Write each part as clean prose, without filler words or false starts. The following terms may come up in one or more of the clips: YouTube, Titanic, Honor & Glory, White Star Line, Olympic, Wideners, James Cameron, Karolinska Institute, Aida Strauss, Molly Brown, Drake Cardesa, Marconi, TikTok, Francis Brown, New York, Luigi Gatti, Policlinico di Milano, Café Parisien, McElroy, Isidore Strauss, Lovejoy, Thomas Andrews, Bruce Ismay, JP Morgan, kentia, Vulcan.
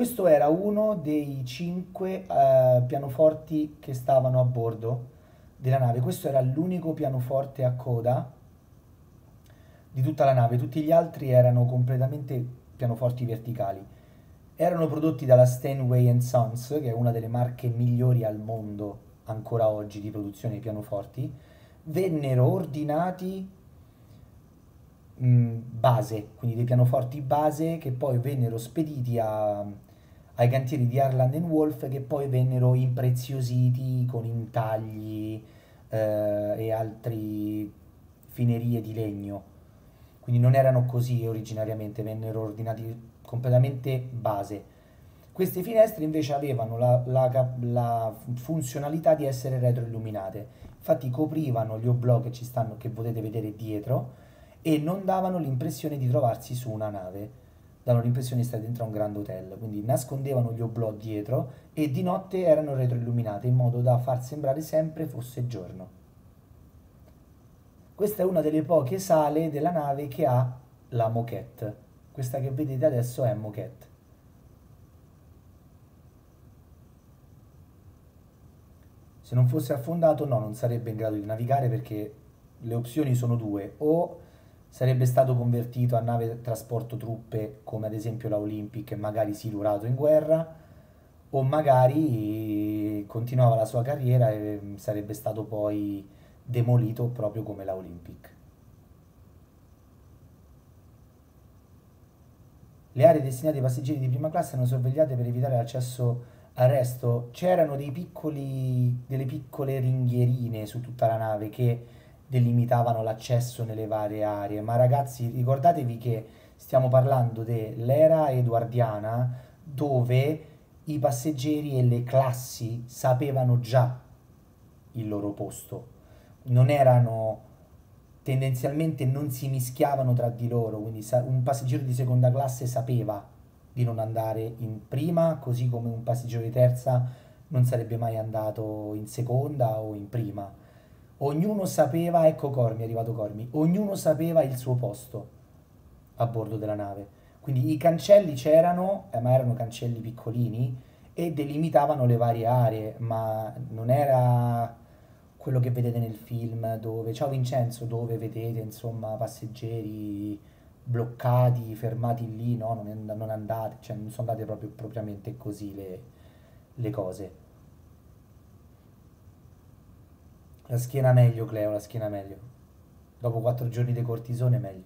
Questo era uno dei 5 pianoforti che stavano a bordo della nave. Questo era l'unico pianoforte a coda di tutta la nave. Tutti gli altri erano completamente pianoforti verticali. Erano prodotti dalla Steinway & Sons, che è una delle marche migliori al mondo ancora oggi di produzione di pianoforti. Vennero ordinati base, quindi dei pianoforti base, che poi vennero spediti ai cantieri di Harland & Wolff, che poi vennero impreziositi con intagli e altre finerie di legno. Quindi non erano così originariamente, vennero ordinati completamente base. Queste finestre invece avevano la funzionalità di essere retroilluminate, infatti coprivano gli oblò che ci stanno, che potete vedere dietro, e non davano l'impressione di trovarsi su una nave, davano l'impressione di stare dentro a un grande hotel. Quindi nascondevano gli oblò dietro e di notte erano retroilluminate in modo da far sembrare sempre fosse giorno. Questa è una delle poche sale della nave che ha la moquette. Questa che vedete adesso è moquette. Se non fosse affondato, no, non sarebbe in grado di navigare, perché le opzioni sono due: o sarebbe stato convertito a nave trasporto truppe, come ad esempio la Olympic, e magari silurato in guerra, o magari continuava la sua carriera e sarebbe stato poi demolito proprio come la Olympic. Le aree destinate ai passeggeri di prima classe erano sorvegliate per evitare l'accesso al resto. C'erano delle piccole ringhierine su tutta la nave che delimitavano l'accesso nelle varie aree. Ma ragazzi, ricordatevi che stiamo parlando dell'era eduardiana, dove i passeggeri e le classi sapevano già il loro posto. Non erano... tendenzialmente non si mischiavano tra di loro, quindi un passeggero di seconda classe sapeva di non andare in prima, così come un passeggero di terza non sarebbe mai andato in seconda o in prima. Ognuno sapeva, ecco Cormi, è arrivato Cormi, ognuno sapeva il suo posto a bordo della nave. Quindi i cancelli c'erano, ma erano cancelli piccolini e delimitavano le varie aree, ma non era... quello che vedete nel film, dove, ciao Vincenzo, dove vedete insomma passeggeri bloccati, fermati lì, no, non andate, cioè non sono andate proprio propriamente così le cose. La schiena meglio, Cleo, la schiena meglio. Dopo 4 giorni di cortisone meglio.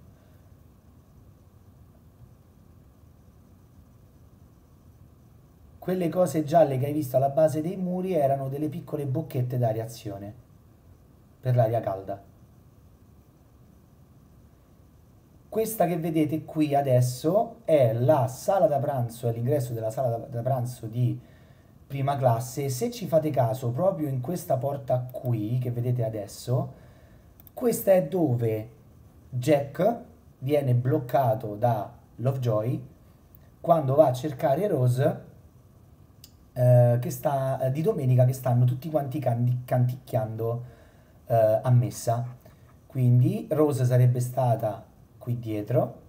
Quelle cose gialle che hai visto alla base dei muri erano delle piccole bocchette d'areazione per l'aria calda. Questa che vedete qui adesso è la sala da pranzo, è l'ingresso della sala da pranzo di prima classe. Se ci fate caso, proprio in questa porta qui che vedete adesso, questa è dove Jack viene bloccato da Lovejoy quando va a cercare Rose, di domenica, che stanno tutti quanti canticchiando a messa. Quindi Rose sarebbe stata qui dietro,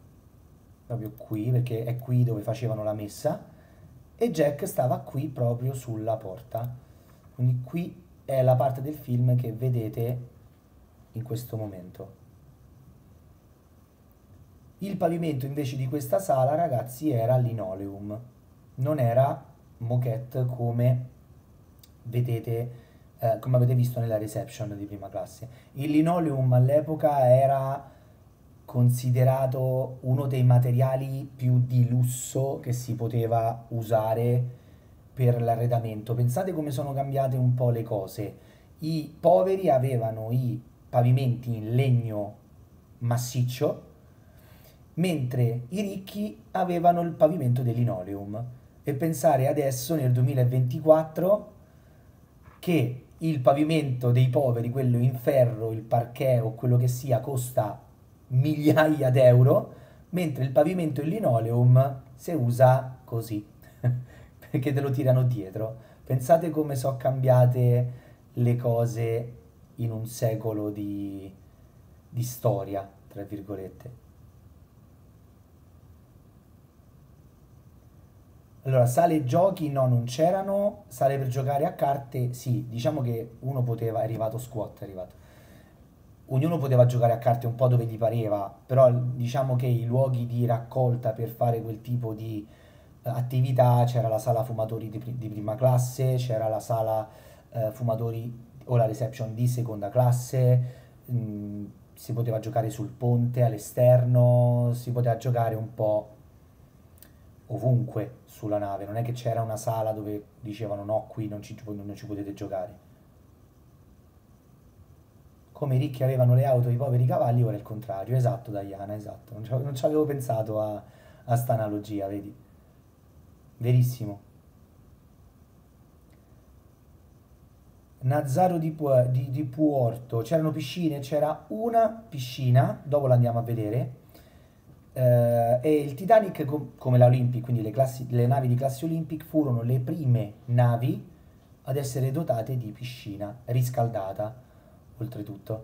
proprio qui, perché è qui dove facevano la messa, e Jack stava qui proprio sulla porta. Quindi qui è la parte del film che vedete in questo momento. Il pavimento invece di questa sala, ragazzi, era linoleum, non era moquette come vedete, come avete visto nella reception di prima classe. Il linoleum all'epoca era considerato uno dei materiali più di lusso che si poteva usare per l'arredamento. Pensate come sono cambiate un po' le cose. I poveri avevano i pavimenti in legno massiccio, mentre i ricchi avevano il pavimento del linoleum. E pensare adesso, nel 2024, che il pavimento dei poveri, quello in ferro, il parquet o quello che sia, costa migliaia d'euro, mentre il pavimento in linoleum si usa così, perché te lo tirano dietro. Pensate come sono cambiate le cose in un secolo di storia, tra virgolette. Allora, sale giochi no, non c'erano, sale per giocare a carte sì, diciamo che uno poteva, è arrivato. Ognuno poteva giocare a carte un po' dove gli pareva, però diciamo che i luoghi di raccolta per fare quel tipo di attività, c'era la sala fumatori di prima classe, c'era la sala fumatori o la reception di seconda classe, si poteva giocare sul ponte, all'esterno, si poteva giocare un po' ovunque sulla nave, non è che c'era una sala dove dicevano no, qui non ci potete giocare. Come i ricchi avevano le auto, i poveri i cavalli, ora è il contrario. Esatto Diana, esatto, non ci avevo pensato a sta analogia, vedi, verissimo. Nazaro di Puorto, c'erano piscine, c'era una piscina, dopo la andiamo a vedere. E il Titanic, come la Olympic, quindi le navi di classe Olympic furono le prime navi ad essere dotate di piscina riscaldata. Oltretutto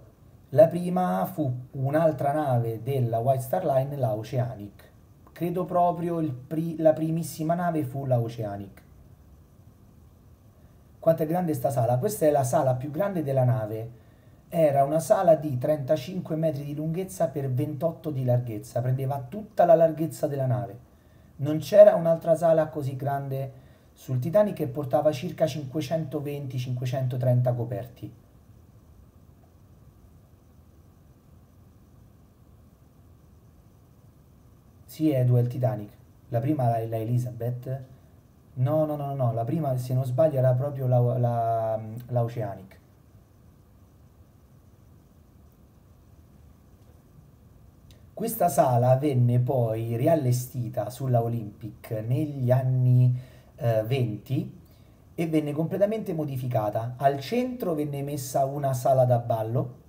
la prima fu un'altra nave della White Star Line, la Oceanic, credo proprio la primissima nave fu la Oceanic. Quanto è grande sta sala? Questa è la sala più grande della nave. Era una sala di 35 metri di lunghezza per 28 di larghezza, prendeva tutta la larghezza della nave. Non c'era un'altra sala così grande sul Titanic, che portava circa 520-530 coperti. Sì, è il Titanic. La prima la Elizabeth. No, la prima, se non sbaglio, era proprio la Oceanic. Questa sala venne poi riallestita sulla Olympic negli anni 20 e venne completamente modificata. Al centro venne messa una sala da ballo,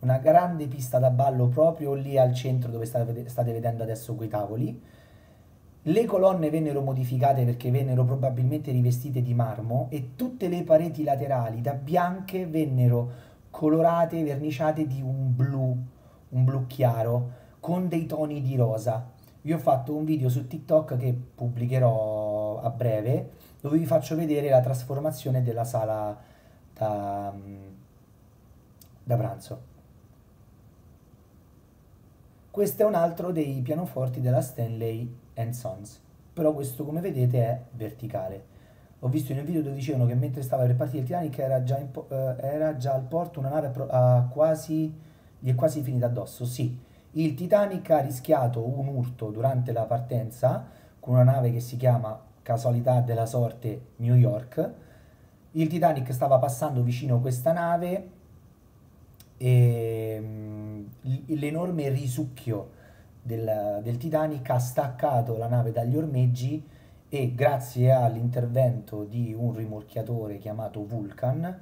una grande pista da ballo proprio lì al centro dove state vedendo adesso quei tavoli. Le colonne vennero modificate perché vennero probabilmente rivestite di marmo e tutte le pareti laterali da bianche vennero colorate, verniciate di un blu chiaro, con dei toni di rosa. Io ho fatto un video su TikTok che pubblicherò a breve, dove vi faccio vedere la trasformazione della sala da pranzo. Questo è un altro dei pianoforti della Steinway & Sons, però questo, come vedete, è verticale. Ho visto in un video dove dicevano che mentre stava per partire il Titanic era già al porto una nave gli è quasi finita addosso, sì. Il Titanic ha rischiato un urto durante la partenza con una nave che si chiama, casualità della sorte, New York. Il Titanic stava passando vicino questa nave e l'enorme risucchio del Titanic ha staccato la nave dagli ormeggi e, grazie all'intervento di un rimorchiatore chiamato Vulcan,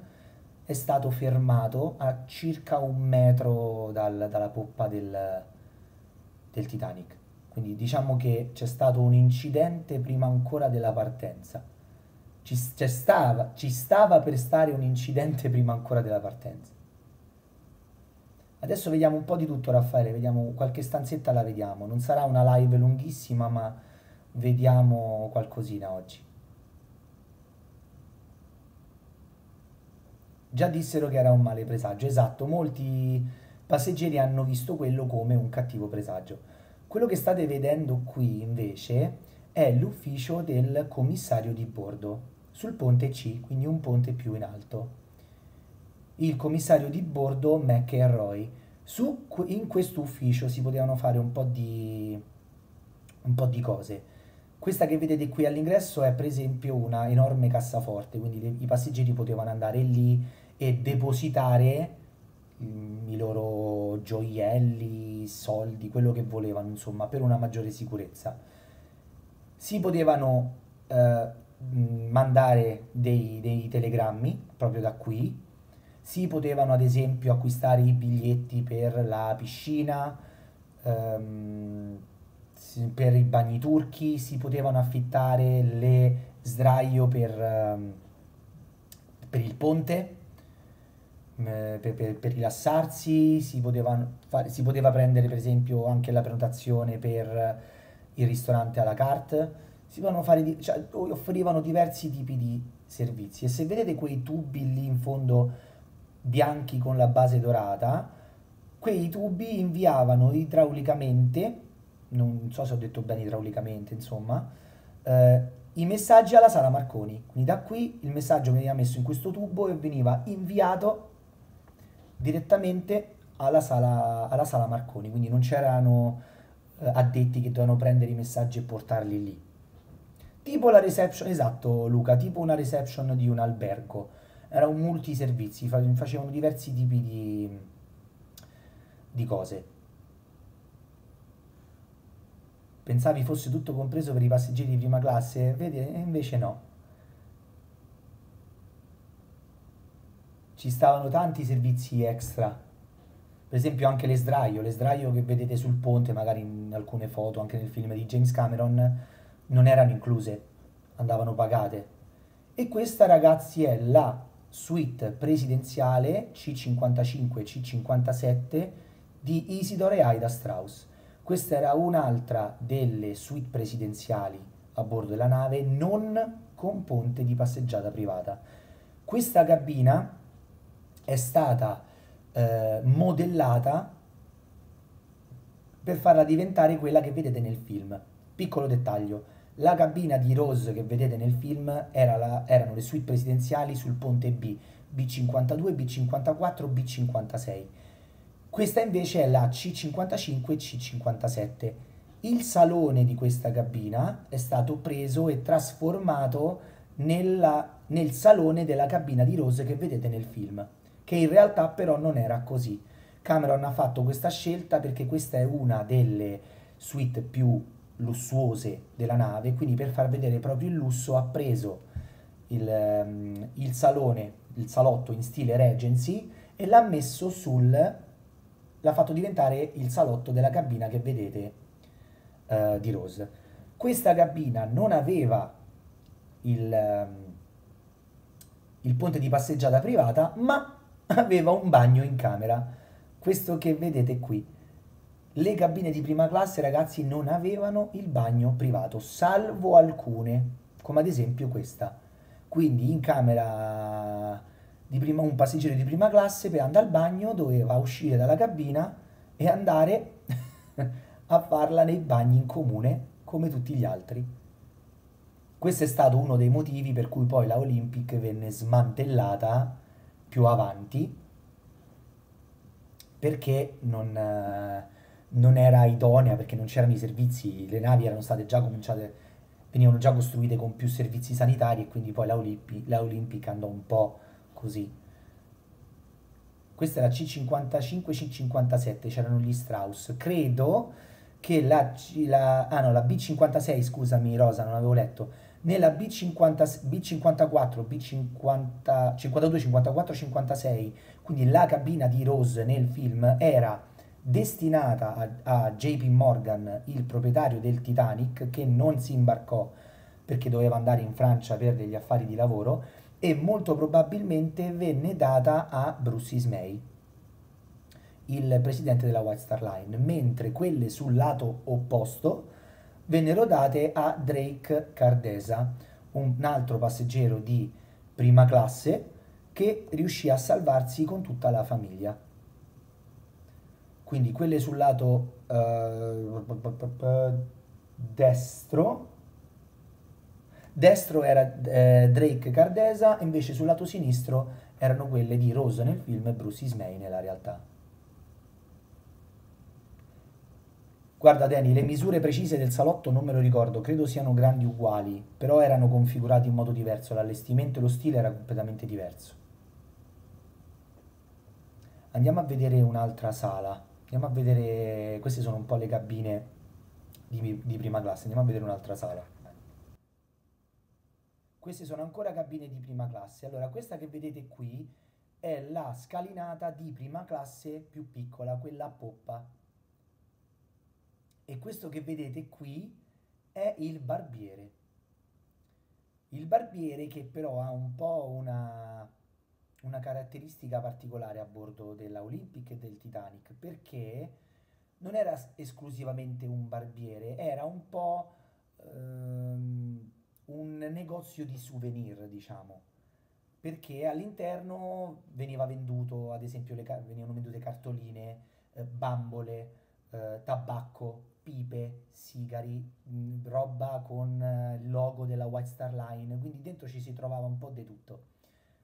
è stato fermato a circa 1 metro dalla poppa del Titanic. Quindi diciamo che c'è stato un incidente prima ancora della partenza. Ci stava per stare un incidente prima ancora della partenza. Adesso vediamo un po' di tutto, Raffaele, vediamo qualche stanzetta, la vediamo. Non sarà una live lunghissima, ma vediamo qualcosina oggi. Già dissero che era un male presagio, esatto, molti passeggeri hanno visto quello come un cattivo presagio. Quello che state vedendo qui invece è l'ufficio del commissario di bordo, sul ponte C, quindi un ponte più in alto. Il commissario di bordo McElroy. In questo ufficio si potevano fare un po' di cose. Questa che vedete qui all'ingresso è per esempio una enorme cassaforte, quindi i passeggeri potevano andare lì e depositare i loro gioielli, soldi, quello che volevano, insomma, per una maggiore sicurezza. Si potevano mandare dei telegrammi proprio da qui, si potevano ad esempio acquistare i biglietti per la piscina, per i bagni turchi, si potevano affittare le sdraio per il ponte, per rilassarsi, si poteva prendere per esempio anche la prenotazione per il ristorante à la carte, si potevano fare, cioè, offrivano diversi tipi di servizi, e se vedete quei tubi lì in fondo bianchi con la base dorata, quei tubi inviavano idraulicamente, non so se ho detto bene idraulicamente, insomma, i messaggi alla sala Marconi. Quindi da qui il messaggio veniva messo in questo tubo e veniva inviato direttamente alla sala Marconi, quindi non c'erano addetti che dovevano prendere i messaggi e portarli lì. Tipo la reception, esatto Luca, tipo una reception di un albergo, era un multiservizi, facevano diversi tipi di cose. Pensavi fosse tutto compreso per i passeggeri di prima classe, vedi? E invece no. Ci stavano tanti servizi extra, per esempio anche l'esdraio che vedete sul ponte, magari in alcune foto, anche nel film di James Cameron, non erano incluse, andavano pagate. E questa, ragazzi, è la suite presidenziale C55 e C57 di Isidore e Aida Strauss. Questa era un'altra delle suite presidenziali a bordo della nave non con ponte di passeggiata privata. Questa cabina è stata modellata per farla diventare quella che vedete nel film. Piccolo dettaglio, la cabina di Rose che vedete nel film erano le suite presidenziali sul ponte B, B52, B54, B56. Questa invece è la C55 e C57. Il salone di questa cabina è stato preso e trasformato nel salone della cabina di Rose che vedete nel film, che in realtà però non era così. Cameron ha fatto questa scelta perché questa è una delle suite più lussuose della nave, quindi per far vedere proprio il lusso ha preso il salone, il salotto in stile Regency, e l'ha messo l'ha fatto diventare il salotto della cabina che vedete di Rose. Questa cabina non aveva il ponte di passeggiata privata, ma aveva un bagno in camera, questo che vedete qui. Le cabine di prima classe, ragazzi, non avevano il bagno privato, salvo alcune, come ad esempio questa. Quindi in camera un passeggero di prima classe, per andare al bagno, doveva uscire dalla cabina e andare a farla nei bagni in comune come tutti gli altri. Questo è stato uno dei motivi per cui poi la Olympic venne smantellata più avanti, perché non era idonea, perché non c'erano i servizi, le navi erano state già venivano già costruite con più servizi sanitari, e quindi poi la Olympic andò un po' così. Questa è la C55, C57, c'erano gli Strauss. Credo che la B56, scusami Rosa, non avevo letto, nella B54, B52, 54, 56, quindi la cabina di Rose nel film era destinata a JP Morgan, il proprietario del Titanic, che non si imbarcò perché doveva andare in Francia per degli affari di lavoro, e molto probabilmente venne data a Bruce Ismay, il presidente della White Star Line, mentre quelle sul lato opposto vennero date a Drake Cardesa, un altro passeggero di prima classe che riuscì a salvarsi con tutta la famiglia. Quindi quelle sul lato destro era Drake Cardesa, invece sul lato sinistro erano quelle di Rose nel film e Bruce Ismay nella realtà. Guarda Danny, le misure precise del salotto non me lo ricordo, credo siano grandi uguali, però erano configurati in modo diverso, l'allestimento e lo stile era completamente diverso. Andiamo a vedere un'altra sala, andiamo a vedere, queste sono un po' le cabine di prima classe, andiamo a vedere un'altra sala. Queste sono ancora cabine di prima classe. Allora, questa che vedete qui è la scalinata di prima classe più piccola, quella a poppa. E questo che vedete qui è il barbiere. Il barbiere che però ha un po' una caratteristica particolare a bordo della Olympic e del Titanic, perché non era esclusivamente un barbiere, era un po' un negozio di souvenir, diciamo, perché all'interno veniva venduto, ad esempio, venivano vendute cartoline, bambole, tabacco, pipe, sigari, roba con il logo della White Star Line, quindi dentro ci si trovava un po' di tutto.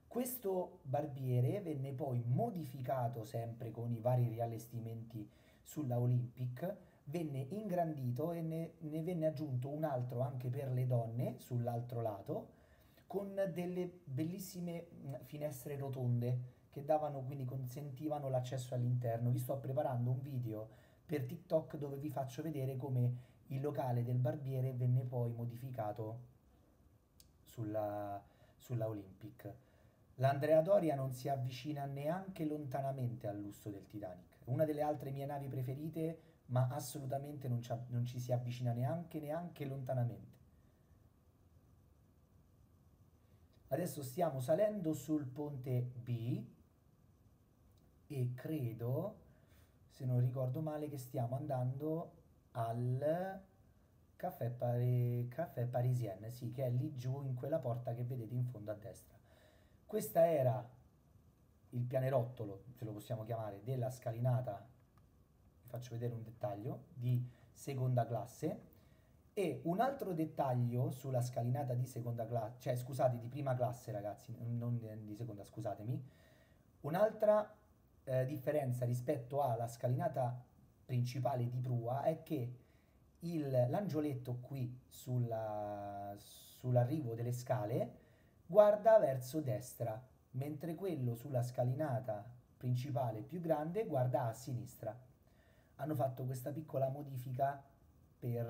Questo barbiere venne poi modificato sempre con i vari riallestimenti sulla Olympic, venne ingrandito e ne venne aggiunto un altro anche per le donne sull'altro lato, con delle bellissime finestre rotonde che davano, quindi consentivano l'accesso all'interno. Vi sto preparando un video per TikTok dove vi faccio vedere come il locale del barbiere venne poi modificato sulla Olympic. L'Andrea Doria non si avvicina neanche lontanamente al lusso del Titanic, una delle altre mie navi preferite, ma assolutamente non ci si avvicina neanche lontanamente. Adesso stiamo salendo sul ponte B e credo, se non ricordo male, che stiamo andando al Café Parisien, sì, che è lì giù in quella porta che vedete in fondo a destra. Questa era il pianerottolo, se lo possiamo chiamare, della scalinata, vi faccio vedere un dettaglio, di seconda classe. E un altro dettaglio sulla scalinata di seconda classe, cioè scusate, di prima classe ragazzi, non di seconda, scusatemi. Un'altra differenza rispetto alla scalinata principale di prua è che l'angioletto qui sull'arrivo delle scale guarda verso destra, mentre quello sulla scalinata principale più grande guarda a sinistra. Hanno fatto questa piccola modifica per,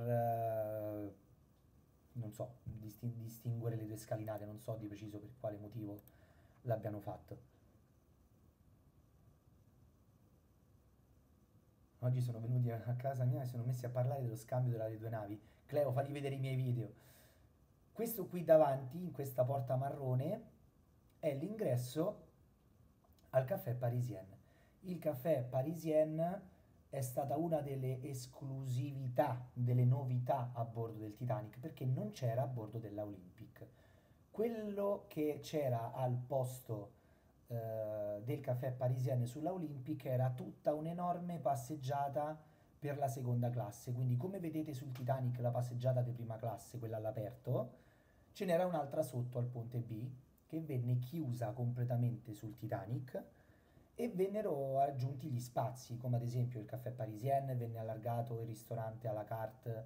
non so, distinguere le due scalinate, non so di preciso per quale motivo l'abbiano fatto. Oggi sono venuti a casa mia e sono messi a parlare dello scambio delle due navi. Cleo, fagli vedere i miei video. Questo qui davanti, in questa porta marrone, è l'ingresso al Café Parisien. Il Café Parisien è stata una delle esclusività, delle novità a bordo del Titanic, perché non c'era a bordo della Olympic. Quello che c'era al posto del Café Parisien sulla Olympic era tutta un'enorme passeggiata per la seconda classe, quindi come vedete sul Titanic la passeggiata di prima classe, quella all'aperto, ce n'era un'altra sotto al ponte B che venne chiusa completamente sul Titanic, e vennero aggiunti gli spazi, come ad esempio il Café Parisien, venne allargato il ristorante à la carte.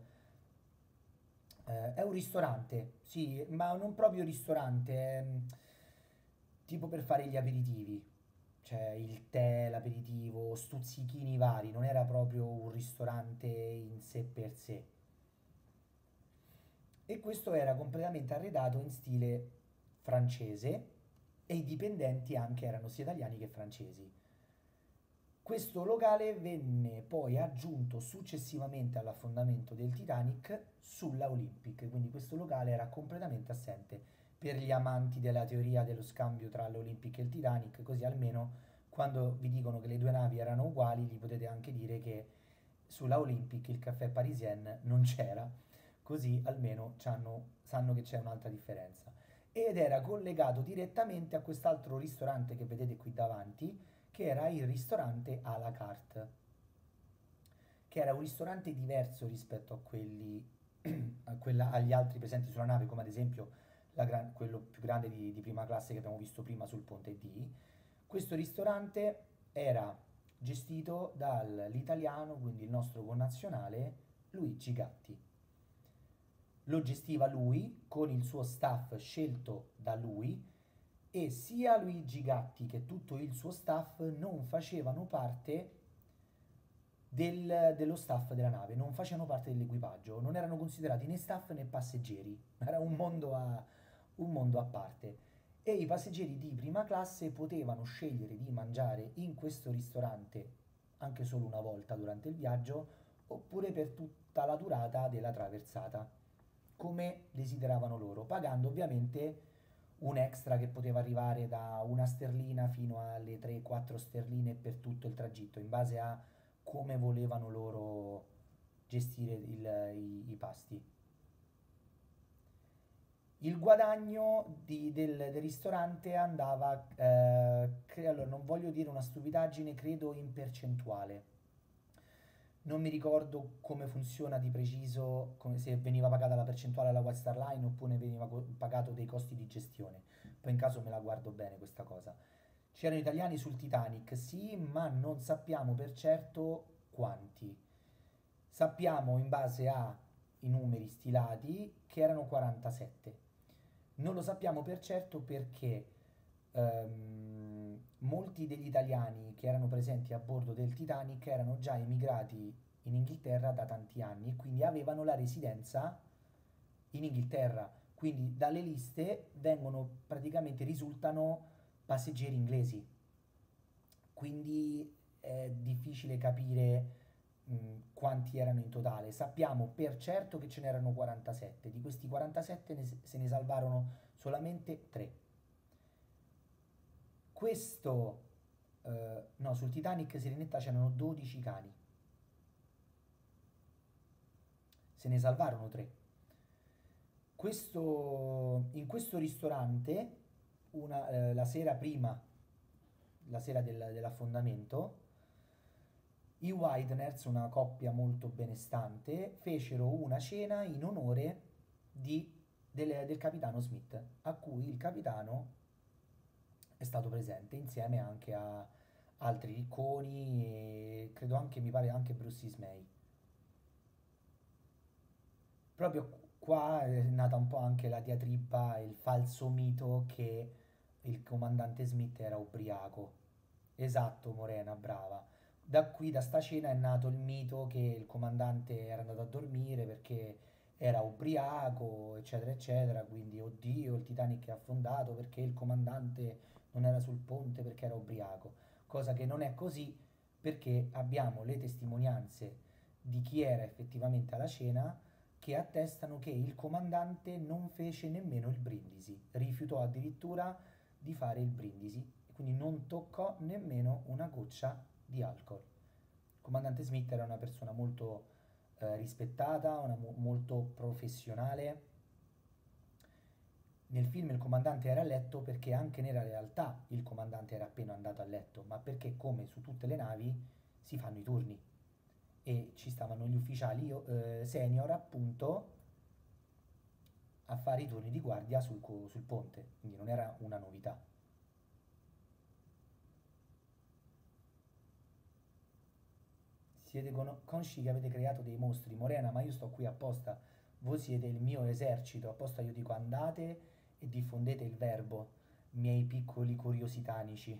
È un ristorante, sì, ma non proprio ristorante, è tipo per fare gli aperitivi, cioè il tè, l'aperitivo, stuzzichini vari, non era proprio un ristorante in sé per sé. E questo era completamente arredato in stile francese, e i dipendenti anche erano sia italiani che francesi. Questo locale venne poi aggiunto successivamente all'affondamento del Titanic sulla Olympic, quindi questo locale era completamente assente. Per gli amanti della teoria dello scambio tra l'Olympic e il Titanic, così almeno quando vi dicono che le due navi erano uguali, gli potete anche dire che sulla Olympic il Café Parisien non c'era, così almeno sanno che c'è un'altra differenza. Ed era collegato direttamente a quest'altro ristorante che vedete qui davanti, che era il ristorante à la carte, che era un ristorante diverso rispetto a quelli agli altri presenti sulla nave, come ad esempio quello più grande di prima classe che abbiamo visto prima sul ponte D. Questo ristorante era gestito dall'italiano, quindi il nostro connazionale, Luigi Gatti. Lo gestiva lui con il suo staff scelto da lui, e sia Luigi Gatti che tutto il suo staff non facevano parte dello staff della nave, non facevano parte dell'equipaggio, non erano considerati né staff né passeggeri, era un mondo a parte. E i passeggeri di prima classe potevano scegliere di mangiare in questo ristorante anche solo una volta durante il viaggio, oppure per tutta la durata della traversata, come desideravano loro, pagando ovviamente un extra che poteva arrivare da 1 sterlina fino alle 3-4 sterline per tutto il tragitto, in base a come volevano loro gestire i pasti. Il guadagno del ristorante andava, allora non voglio dire una stupidaggine, credo in percentuale. Non mi ricordo come funziona di preciso, se veniva pagata la percentuale alla White Star Line oppure veniva pagato dei costi di gestione. Poi in caso me la guardo bene questa cosa. C'erano italiani sul Titanic, sì, ma non sappiamo per certo quanti. Sappiamo in base ai numeri stilati che erano 47. Non lo sappiamo per certo perché molti degli italiani che erano presenti a bordo del Titanic erano già emigrati in Inghilterra da tanti anni e quindi avevano la residenza in Inghilterra, quindi dalle liste vengono praticamente, risultano passeggeri inglesi, quindi è difficile capire quanti erano in totale. Sappiamo per certo che ce n'erano 47, di questi 47 se ne salvarono solamente 3. Questo, no, sul Titanic Sirenetta c'erano 12 cani, se ne salvarono 3. In questo ristorante, la sera prima, la sera dell'affondamento, i Wideners, una coppia molto benestante, fecero una cena in onore del capitano Smith, a cui il capitano è stato presente insieme anche a altri ricconi e credo anche, mi pare, anche Bruce Ismay. Proprio qua è nata un po' anche la diatriba, il falso mito che il comandante Smith era ubriaco. Esatto, Morena, brava. Da qui, da sta cena, è nato il mito che il comandante era andato a dormire perché era ubriaco, eccetera, eccetera. Quindi, oddio, il Titanic è affondato perché il comandante non era sul ponte perché era ubriaco, cosa che non è così, perché abbiamo le testimonianze di chi era effettivamente alla cena che attestano che il comandante non fece nemmeno il brindisi, rifiutò addirittura di fare il brindisi, quindi non toccò nemmeno una goccia di alcol. Il comandante Smith era una persona molto rispettata, molto professionale. Nel film il comandante era a letto perché anche nella realtà il comandante era appena andato a letto, ma perché, come su tutte le navi, si fanno i turni e ci stavano gli ufficiali senior appunto a fare i turni di guardia sul ponte, quindi non era una novità. Siete consci che avete creato dei mostri, Morena, ma io sto qui apposta, voi siete il mio esercito, apposta io dico andate e diffondete il verbo, miei piccoli curiositanici.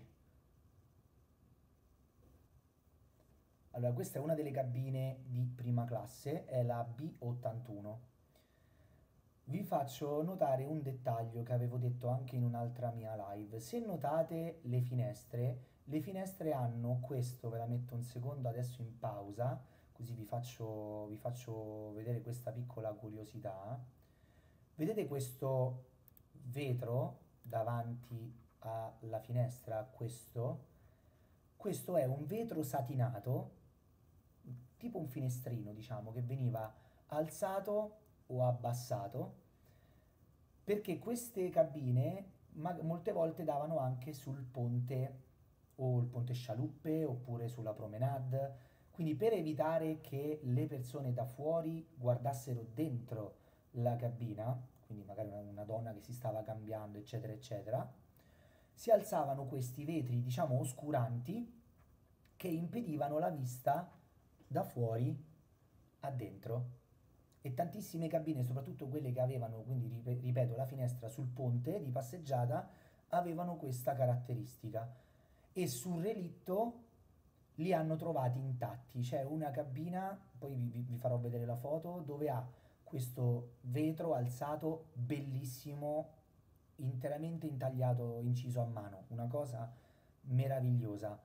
Allora, questa è una delle cabine di prima classe, è la B81. Vi faccio notare un dettaglio che avevo detto anche in un'altra mia live. Se notate le finestre hanno questo, ve la metto un secondo adesso in pausa, così vi faccio vedere questa piccola curiosità. Vedete questo vetro davanti alla finestra? Questo è un vetro satinato, tipo un finestrino, diciamo, che veniva alzato o abbassato, perché queste cabine molte volte davano anche sul ponte, o il ponte scialuppe, oppure sulla promenade, quindi per evitare che le persone da fuori guardassero dentro la cabina, quindi magari una donna che si stava cambiando, eccetera, eccetera, si alzavano questi vetri, diciamo, oscuranti, che impedivano la vista da fuori a dentro. E tantissime cabine, soprattutto quelle che avevano, quindi ripeto, la finestra sul ponte di passeggiata, avevano questa caratteristica. E sul relitto li hanno trovati intatti. C'è una cabina, poi vi farò vedere la foto, dove ha questo vetro alzato bellissimo, interamente intagliato, inciso a mano, una cosa meravigliosa.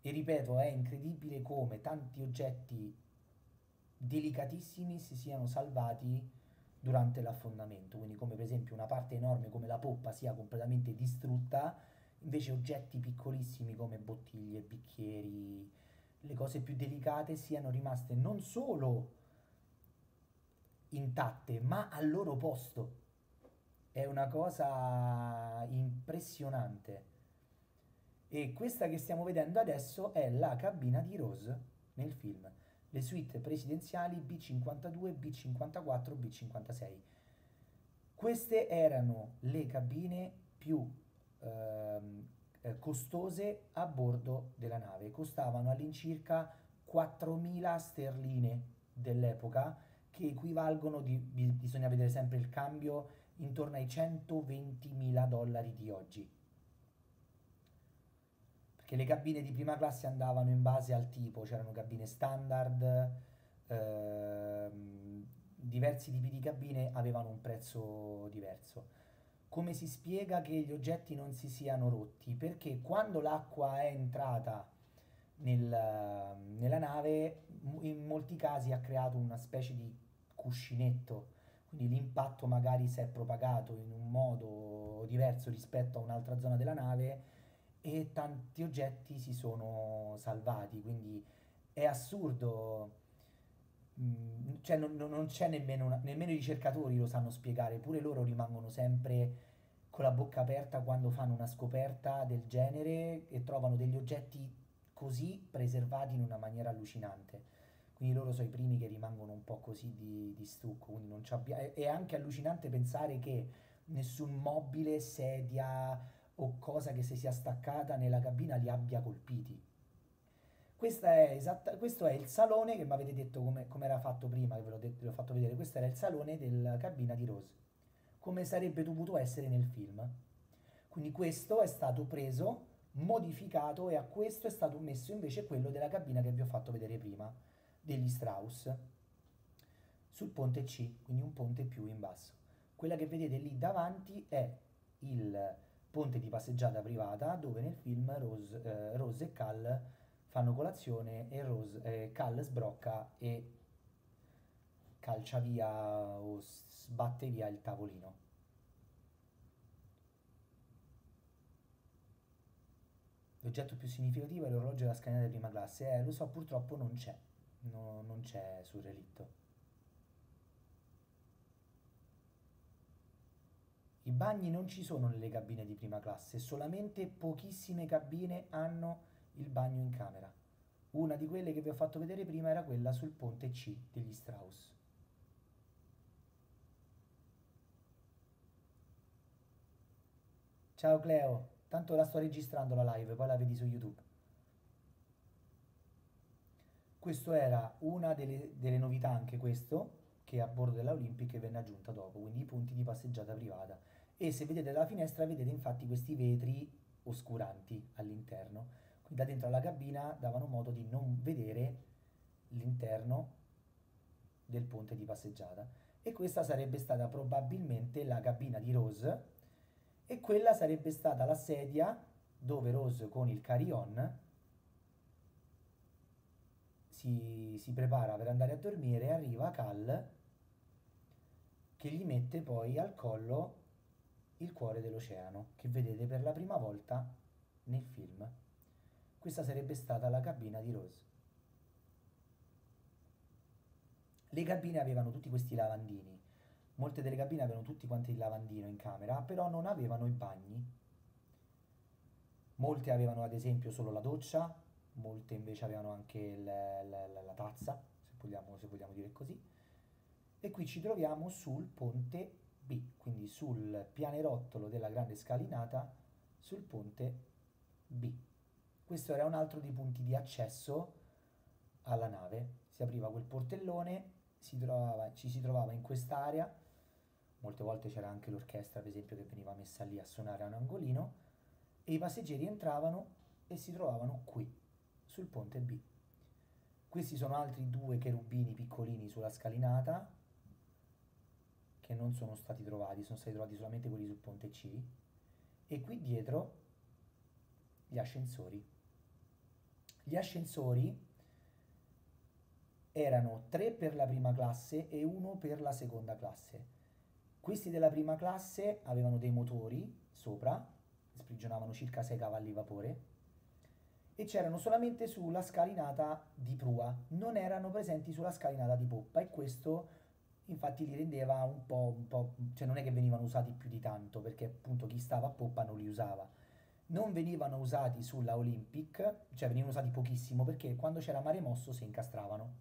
E ripeto, è incredibile come tanti oggetti delicatissimi si siano salvati durante l'affondamento, quindi come per esempio una parte enorme come la poppa sia completamente distrutta, invece oggetti piccolissimi come bottiglie, bicchieri, le cose più delicate siano rimaste non solo intatte ma al loro posto. è una cosa impressionante. E questa che stiamo vedendo adesso è la cabina di Rose nel film, le suite presidenziali B52, B54, B56. Queste erano le cabine più costose a bordo della nave, costavano all'incirca 4.000 sterline dell'epoca, che equivalgono, bisogna vedere sempre il cambio, intorno ai 120.000 dollari di oggi. Perché le cabine di prima classe andavano in base al tipo, c'erano cabine standard, diversi tipi di cabine avevano un prezzo diverso. Come si spiega che gli oggetti non si siano rotti? Perché quando l'acqua è entrata nella nave, in molti casi ha creato una specie di cuscinetto, quindi l'impatto magari si è propagato in un modo diverso rispetto a un'altra zona della nave e tanti oggetti si sono salvati. Quindi è assurdo, cioè non c'è nemmeno i ricercatori lo sanno spiegare, pure loro rimangono sempre con la bocca aperta quando fanno una scoperta del genere e trovano degli oggetti così preservati in una maniera allucinante. Quindi loro sono i primi che rimangono un po' così di stucco. Quindi non è anche allucinante pensare che nessun mobile, sedia o cosa che si sia staccata nella cabina li abbia colpiti. Questo è il salone che mi avete detto come era fatto prima, che ve l'ho fatto vedere. Questo era il salone della cabina di Rose, come sarebbe dovuto essere nel film. Quindi questo è stato preso, modificato, e a questo è stato messo invece quello della cabina che vi ho fatto vedere prima, degli Strauss, sul ponte C, quindi un ponte più in basso. Quella che vedete lì davanti è il ponte di passeggiata privata, dove nel film Rose e Cal fanno colazione e Cal sbrocca e calcia via o sbatte via il tavolino. L'oggetto più significativo è l'orologio della scalinata di prima classe. Lo so, purtroppo non c'è. No, non c'è sul relitto. I bagni non ci sono nelle cabine di prima classe, solamente pochissime cabine hanno il bagno in camera. Una di quelle che vi ho fatto vedere prima era quella sul ponte C degli Strauss. Ciao Cleo, tanto la sto registrando la live, poi la vedi su YouTube. Questo era una delle novità, anche questo, che a bordo della Olympic venne aggiunta dopo, quindi i punti di passeggiata privata. E se vedete dalla finestra vedete infatti questi vetri oscuranti all'interno. Quindi da dentro alla cabina davano modo di non vedere l'interno del ponte di passeggiata. E questa sarebbe stata probabilmente la cabina di Rose, e quella sarebbe stata la sedia dove Rose con il carry-on si prepara per andare a dormire e arriva Cal che gli mette poi al collo il cuore dell'oceano, che vedete per la prima volta nel film. Questa sarebbe stata la cabina di Rose. Le cabine avevano tutti questi lavandini, molte delle cabine avevano tutti quanti il lavandino in camera, però non avevano i bagni. Molte avevano ad esempio solo la doccia, molte invece avevano anche la tazza, se vogliamo dire così. E qui ci troviamo sul ponte B, quindi sul pianerottolo della grande scalinata, sul ponte B. Questo era un altro dei punti di accesso alla nave. Si apriva quel portellone, ci si trovava in quest'area. Molte volte c'era anche l'orchestra, per esempio, che veniva messa lì a suonare a un angolino, e i passeggeri entravano e si trovavano qui sul ponte B. Questi sono altri due cherubini piccolini sulla scalinata che non sono stati trovati, sono stati trovati solamente quelli sul ponte C. E qui dietro gli ascensori. Gli ascensori erano 3 per la prima classe e 1 per la seconda classe. Questi della prima classe avevano dei motori sopra, sprigionavano circa 6 cavalli vapore, e c'erano solamente sulla scalinata di prua, non erano presenti sulla scalinata di poppa, e questo infatti li rendeva un po', cioè non è che venivano usati più di tanto, perché appunto chi stava a poppa non li usava. Non venivano usati sulla Olympic, cioè venivano usati pochissimo, perché quando c'era mare mosso si incastravano.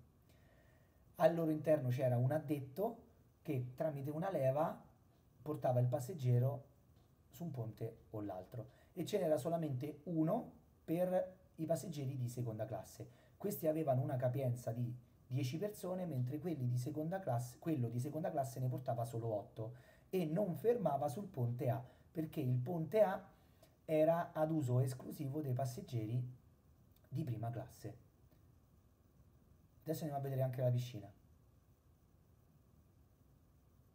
Al loro interno c'era un addetto che tramite una leva portava il passeggero su un ponte o l'altro, e ce n'era solamente uno per i passeggeri di seconda classe. Questi avevano una capienza di 10 persone, mentre quelli di seconda classe, quello di seconda classe ne portava solo 8 e non fermava sul ponte A, perché il ponte A era ad uso esclusivo dei passeggeri di prima classe. Adesso andiamo a vedere anche la piscina.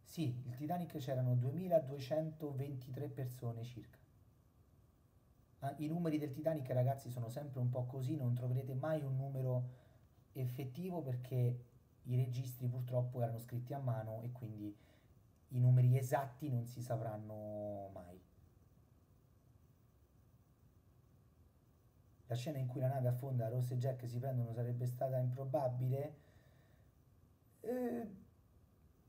Sì, il Titanic c'erano 2223 persone circa. I numeri del Titanic, ragazzi, sono sempre un po' così, non troverete mai un numero effettivo perché i registri purtroppo erano scritti a mano e quindi i numeri esatti non si sapranno mai. La scena in cui la nave affonda, Ross e Jack si prendono, sarebbe stata improbabile?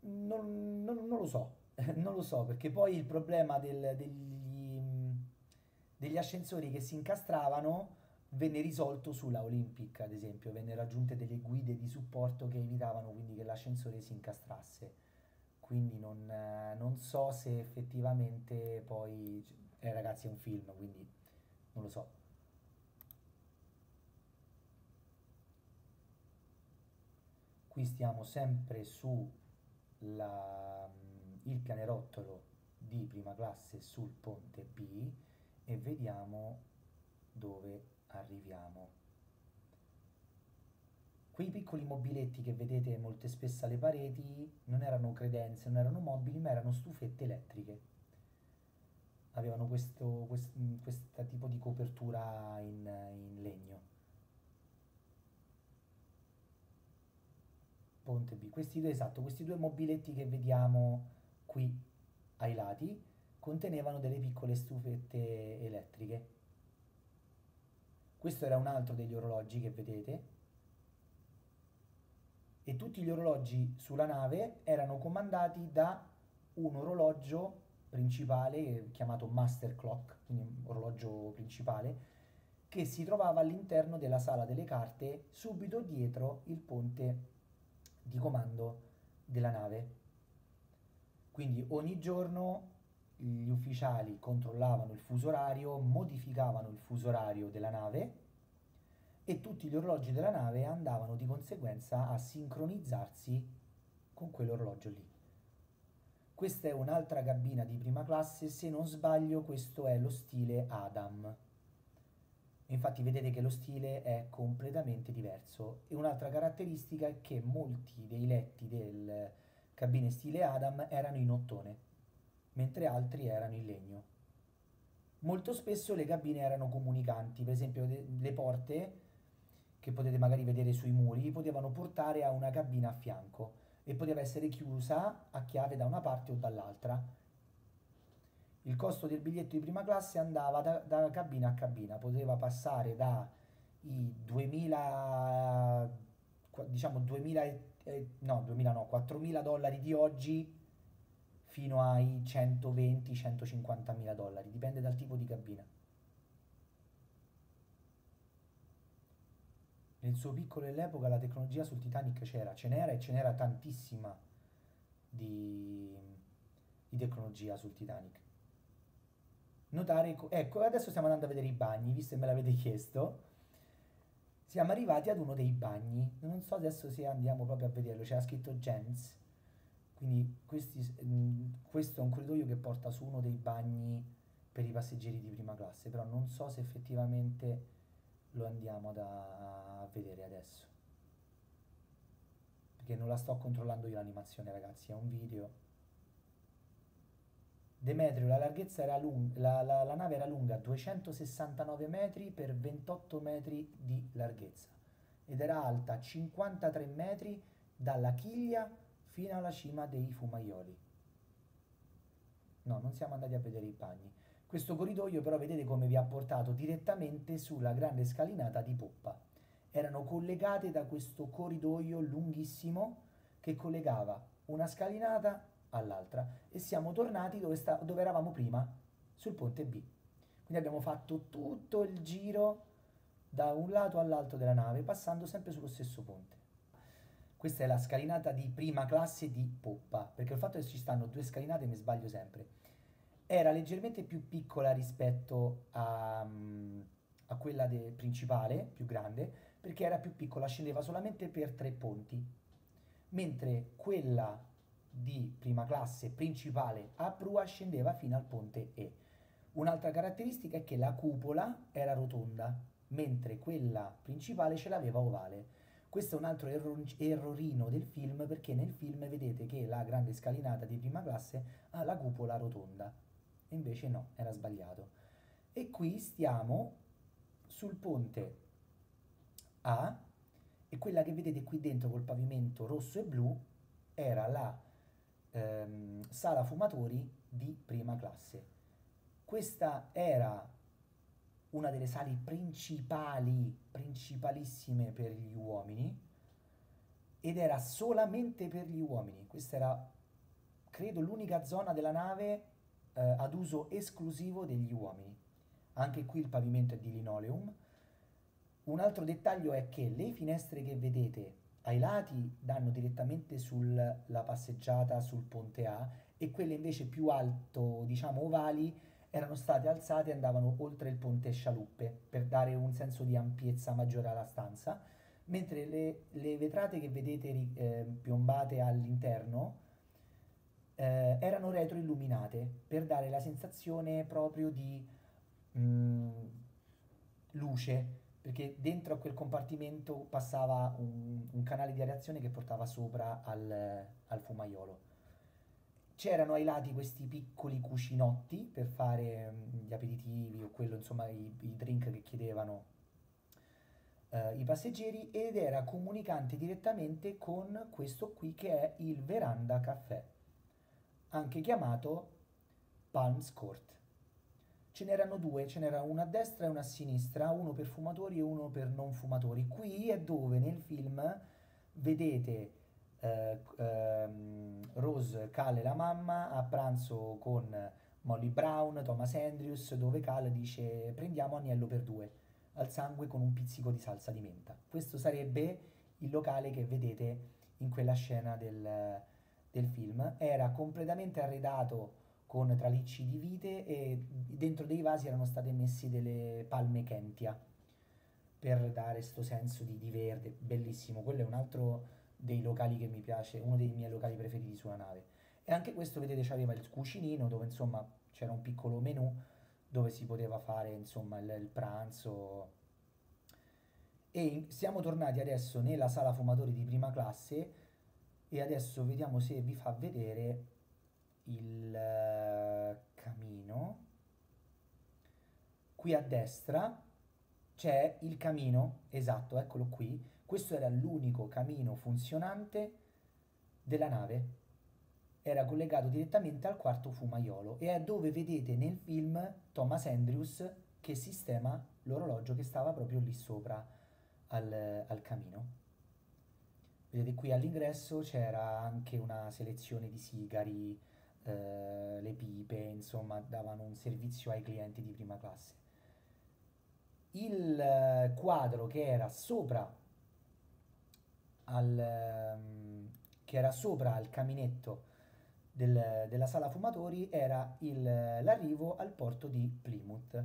Non lo so, non lo so, perché poi il problema degli ascensori che si incastravano venne risolto sulla Olympic, ad esempio, venne raggiunte delle guide di supporto che evitavano quindi che l'ascensore si incastrasse, quindi non so se effettivamente poi... ragazzi, è un film, quindi non lo so. Qui stiamo sempre su il pianerottolo di prima classe sul ponte B e vediamo dove arriviamo. Quei piccoli mobiletti che vedete molte spesso alle pareti non erano credenze, non erano mobili, ma erano stufette elettriche. Avevano questo tipo di copertura in legno. Ponte B, questi due mobiletti che vediamo qui ai lati contenevano delle piccole stufette elettriche. Questo era un altro degli orologi che vedete, e tutti gli orologi sulla nave erano comandati da un orologio principale chiamato master clock, quindi un orologio principale che si trovava all'interno della sala delle carte subito dietro il ponte di comando della nave. Quindi ogni giorno gli ufficiali controllavano il fuso orario, modificavano il fuso orario della nave e tutti gli orologi della nave andavano di conseguenza a sincronizzarsi con quell'orologio lì. Questa è un'altra cabina di prima classe, se non sbaglio questo è lo stile Adam. Infatti vedete che lo stile è completamente diverso, e un'altra caratteristica è che molti dei letti del cabine stile Adam erano in ottone, mentre altri erano in legno. Molto spesso le cabine erano comunicanti, per esempio le porte, che potete magari vedere sui muri, potevano portare a una cabina a fianco e poteva essere chiusa a chiave da una parte o dall'altra. Il costo del biglietto di prima classe andava da cabina a cabina, poteva passare dai 4.000 dollari di oggi fino ai 120-150.000 dollari, dipende dal tipo di cabina. Nel suo piccolo all'epoca la tecnologia sul Titanic ce n'era tantissima di tecnologia sul Titanic. Notare, ecco, adesso stiamo andando a vedere i bagni, visto che me l'avete chiesto. Siamo arrivati ad uno dei bagni, non so adesso se andiamo proprio a vederlo, c'era scritto Gens, quindi questo è un corridoio che porta su uno dei bagni per i passeggeri di prima classe, però non so se effettivamente lo andiamo a vedere adesso, perché non la sto controllando io l'animazione, ragazzi, è un video. Demetrio, la larghezza era lunga, la nave era lunga 269 metri per 28 metri di larghezza ed era alta 53 metri dalla chiglia fino alla cima dei fumaioli. No, non siamo andati a vedere i bagni. Questo corridoio però vedete come vi ha portato direttamente sulla grande scalinata di poppa. Erano collegate da questo corridoio lunghissimo che collegava una scalinata all'altra e siamo tornati dove eravamo prima, sul ponte B. Quindi abbiamo fatto tutto il giro da un lato all'altro della nave, passando sempre sullo stesso ponte. Questa è la scalinata di prima classe di poppa, perché il fatto che ci stanno due scalinate mi sbaglio sempre. Era leggermente più piccola rispetto a quella principale, più grande, perché era più piccola, scendeva solamente per 3 ponti, mentre quella di prima classe principale a prua scendeva fino al ponte E. Un'altra caratteristica è che la cupola era rotonda, mentre quella principale ce l'aveva ovale. Questo è un altro errorino del film, perché nel film vedete che la grande scalinata di prima classe ha la cupola rotonda, e invece no, era sbagliato. E qui stiamo sul ponte A, e quella che vedete qui dentro col pavimento rosso e blu era la sala fumatori di prima classe. Questa era una delle sale principali, principalissime per gli uomini, ed era solamente per gli uomini. Questa era, credo, l'unica zona della nave ad uso esclusivo degli uomini. Anche qui il pavimento è di linoleum. Un altro dettaglio è che le finestre che vedete ai lati danno direttamente sulla passeggiata sul ponte A, e quelle invece più alto, diciamo ovali, erano state alzate e andavano oltre il ponte scialuppe per dare un senso di ampiezza maggiore alla stanza, mentre le vetrate che vedete piombate all'interno erano retroilluminate per dare la sensazione proprio di luce, perché dentro a quel compartimento passava un canale di areazione che portava sopra al fumaiolo. C'erano ai lati questi piccoli cucinotti per fare gli aperitivi o quello, insomma, i drink che chiedevano i passeggeri, ed era comunicante direttamente con questo qui che è il Veranda Caffè, anche chiamato Palms Court. Ce n'erano due, ce n'era una a destra e una a sinistra, uno per fumatori e uno per non fumatori. Qui è dove nel film vedete Rose Cal e la mamma a pranzo con Molly Brown, Thomas Andrews, dove Cal dice prendiamo agnello per 2 al sangue con un pizzico di salsa di menta. Questo sarebbe il locale che vedete in quella scena del film. Era completamente arredato con tralicci di vite, e dentro dei vasi erano state messi delle palme kentia per dare questo senso di verde bellissimo. Quello è un altro dei locali che mi piace, uno dei miei locali preferiti sulla nave. E anche questo, vedete, c'aveva il cucinino dove, insomma, c'era un piccolo menù dove si poteva fare, insomma, il pranzo. E siamo tornati adesso nella sala fumatori di prima classe, e adesso vediamo se vi fa vedere il camino. Qui a destra c'è il camino, esatto, eccolo qui. Questo era l'unico camino funzionante della nave, era collegato direttamente al quarto fumaiolo, e è dove vedete nel film Thomas Andrews che sistema l'orologio che stava proprio lì sopra al camino. Vedete qui all'ingresso c'era anche una selezione di sigari, le pipe, insomma davano un servizio ai clienti di prima classe. Il quadro che era sopra al caminetto della sala fumatori era l'arrivo al porto di Plymouth,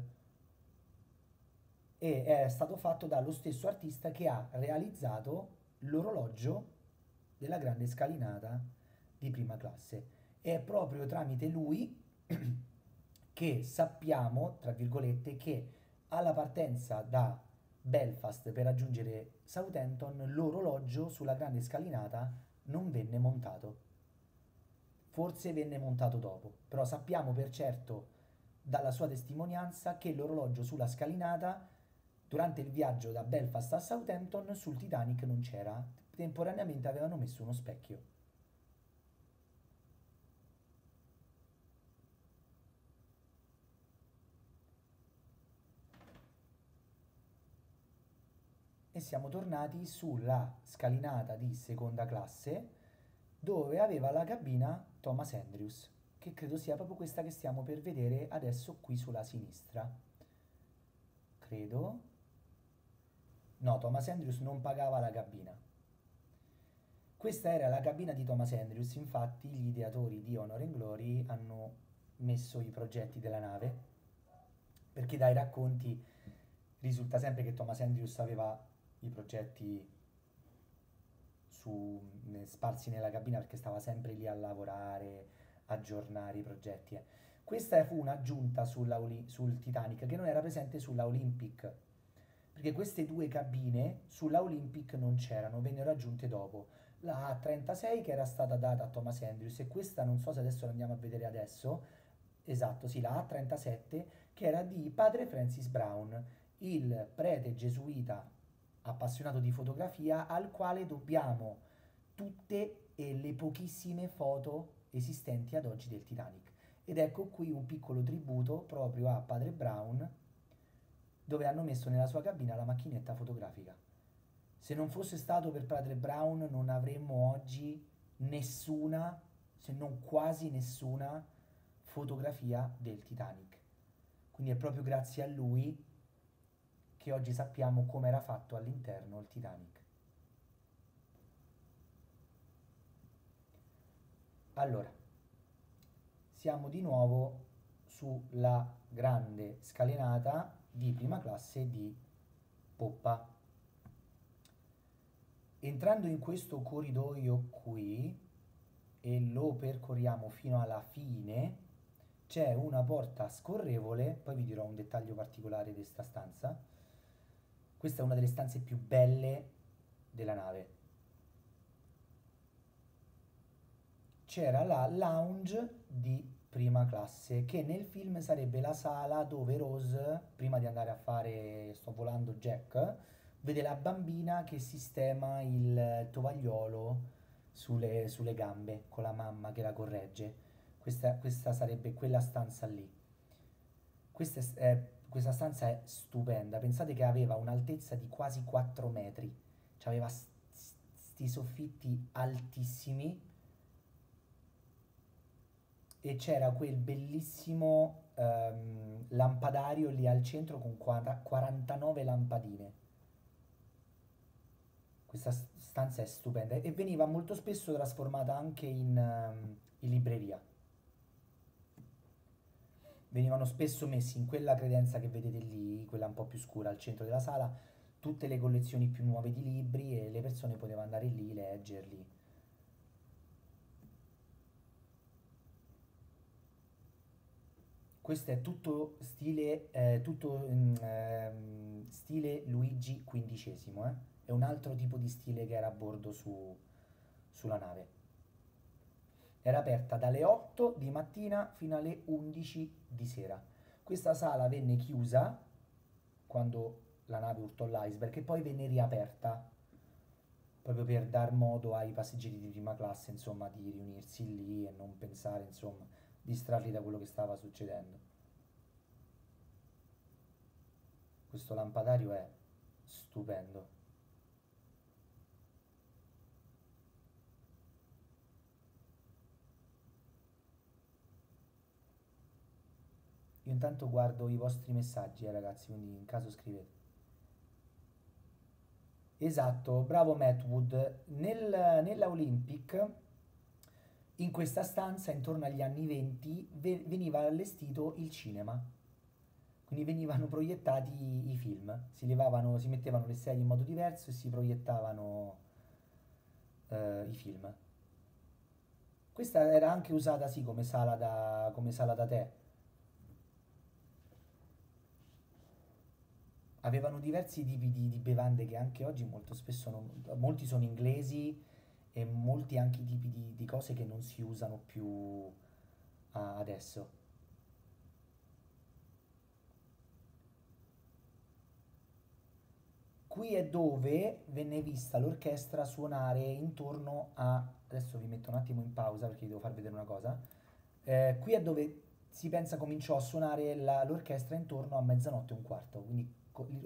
e è stato fatto dallo stesso artista che ha realizzato l'orologio della grande scalinata di prima classe. È proprio tramite lui che sappiamo, tra virgolette, che alla partenza da Belfast per raggiungere Southampton l'orologio sulla grande scalinata non venne montato. Forse venne montato dopo, però sappiamo per certo dalla sua testimonianza che l'orologio sulla scalinata durante il viaggio da Belfast a Southampton sul Titanic non c'era, temporaneamente avevano messo uno specchio. E siamo tornati sulla scalinata di seconda classe dove aveva la cabina Thomas Andrews, che credo sia proprio questa che stiamo per vedere adesso qui sulla sinistra. Credo. No, Thomas Andrews non pagava la cabina. Questa era la cabina di Thomas Andrews, infatti gli ideatori di Honor and Glory hanno messo i progetti della nave, perché dai racconti risulta sempre che Thomas Andrews aveva i progetti sparsi nella cabina, perché stava sempre lì a lavorare, aggiornare i progetti. Questa fu un'aggiunta sul Titanic che non era presente sulla Olympic, perché queste due cabine sulla Olympic non c'erano, vennero aggiunte dopo. La A36 che era stata data a Thomas Andrews, e questa non so se adesso la andiamo a vedere adesso, esatto, sì, la A37, che era di padre Francis Brown, il prete gesuita appassionato di fotografia al quale dobbiamo tutte e le pochissime foto esistenti ad oggi del Titanic. Ed ecco qui un piccolo tributo proprio a padre Brown, dove hanno messo nella sua cabina la macchinetta fotografica. Se non fosse stato per padre Brown non avremmo oggi nessuna, se non quasi nessuna, fotografia del Titanic. Quindi è proprio grazie a lui che oggi sappiamo come era fatto all'interno il Titanic. Allora, siamo di nuovo sulla grande scalinata di prima classe di poppa. Entrando in questo corridoio qui, e lo percorriamo fino alla fine, c'è una porta scorrevole, poi vi dirò un dettaglio particolare di questa stanza. Questa è una delle stanze più belle della nave. C'era la lounge di prima classe, che nel film sarebbe la sala dove Rose, prima di andare a fare Sto volando Jack, vede la bambina che sistema il tovagliolo sulle gambe, con la mamma che la corregge. Questa sarebbe quella stanza lì. Questa stanza è stupenda, pensate che aveva un'altezza di quasi 4 metri, cioè aveva sti soffitti altissimi, e c'era quel bellissimo lampadario lì al centro con 49 lampadine. Questa stanza è stupenda e veniva molto spesso trasformata anche in libreria. Venivano spesso messi in quella credenza che vedete lì, quella un po' più scura al centro della sala, tutte le collezioni più nuove di libri, e le persone potevano andare lì, leggerli. Questo è tutto stile, stile Luigi XV, è un altro tipo di stile che era a bordo sulla nave. Era aperta dalle 8 di mattina fino alle 11 di sera. Questa sala venne chiusa quando la nave urtò l'iceberg e poi venne riaperta proprio per dar modo ai passeggeri di prima classe, insomma, di riunirsi lì e non pensare, insomma, distrarli da quello che stava succedendo. Questo lampadario è stupendo. Io intanto guardo i vostri messaggi, ragazzi, quindi in caso scrivete. Esatto, bravo Matt Wood. Nella Olympic, in questa stanza, intorno agli anni 20, veniva allestito il cinema. Quindi venivano proiettati i film. Si mettevano le sedie in modo diverso e si proiettavano i film. Questa era anche usata, sì, come sala da tè. Avevano diversi tipi di bevande che anche oggi molto spesso molti sono inglesi, e molti anche tipi di cose che non si usano più adesso. Qui è dove venne vista l'orchestra suonare intorno a... Adesso vi metto un attimo in pausa perché vi devo far vedere una cosa. Qui è dove si pensa cominciò a suonare l'orchestra intorno a mezzanotte e un quarto, quindi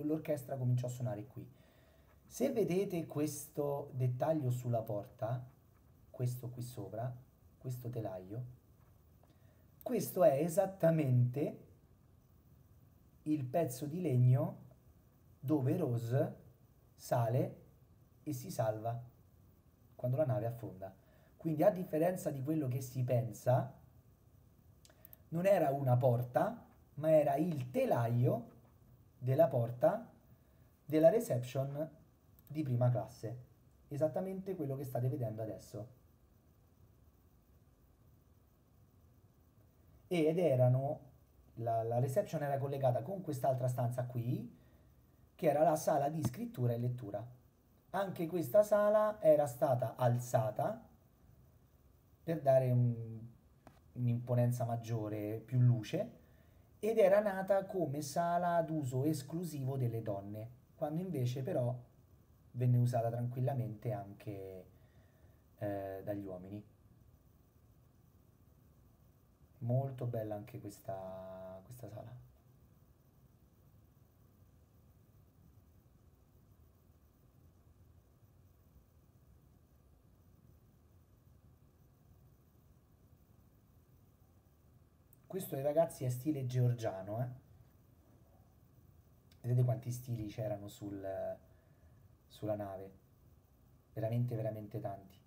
l'orchestra cominciò a suonare qui. Se vedete questo dettaglio sulla porta, questo qui sopra, questo telaio, questo è esattamente il pezzo di legno dove Rose sale e si salva quando la nave affonda. Quindi, a differenza di quello che si pensa, non era una porta, ma era il telaio della porta della reception di prima classe, esattamente quello che state vedendo adesso. Ed erano, la reception era collegata con quest'altra stanza qui, che era la sala di scrittura e lettura. Anche questa sala era stata alzata per dare un'imponenza maggiore, più luce, ed era nata come sala d'uso esclusivo delle donne, quando invece però venne usata tranquillamente anche dagli uomini. Molto bella anche questa sala. Questo, ragazzi, è stile georgiano, Vedete quanti stili c'erano sulla nave? Veramente, veramente tanti.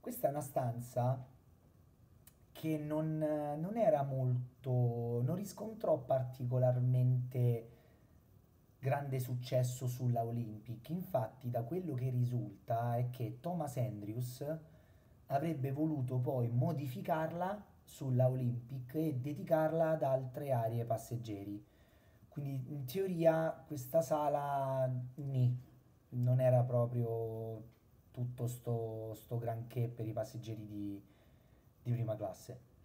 Questa è una stanza che non era molto... non riscontrò particolarmente grande successo sulla Olympic. Infatti, da quello che risulta è che Thomas Andrews avrebbe voluto poi modificarla sulla Olympic e dedicarla ad altre aree passeggeri. Quindi, in teoria, questa sala non era proprio tutto sto granché per i passeggeri di prima classe.